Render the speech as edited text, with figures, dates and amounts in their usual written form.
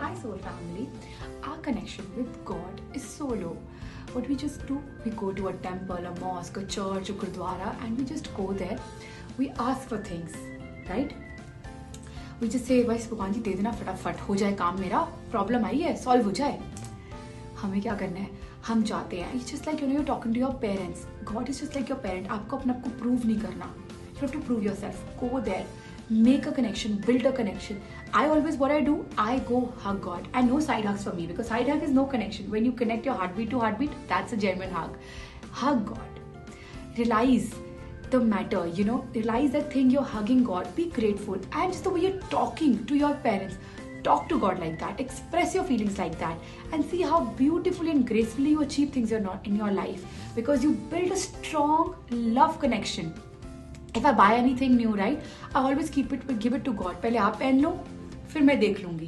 high soul family, our connection with God is so low. What we just do, we go to a temple, a mosque, a church, a Gurudwara, and we just go there. We ask for things, right? We just say, "Bhai, Bhagwan ji, de dena फटाफट हो जाए काम मेरा, problem आई है, solve हो जाए." हमें क्या करना है? हम चाहते हैं. It's just like, you know, you're talking to your parents. God is just like your parent. आपको अपने आप को prove नहीं करना. You have to prove yourself. Go there, make a connection, build a connection. I always, what I do, I go hug God. And no side hugs for me, because side hug is no connection. When you connect your heartbeat to heartbeat, that's a genuine hug. Hug God. Realize the matter, you know, realize that thing you're hugging God. Be grateful. And just the way you're talking to your parents, talk to God like that, express your feelings like that, and see how beautifully and gracefully you achieve things you're not in your life, because you build a strong love connection. If I buy anything new, right, I always keep it, give it to God. पहले आप पहन लो, फिर मैं देख लूँगी.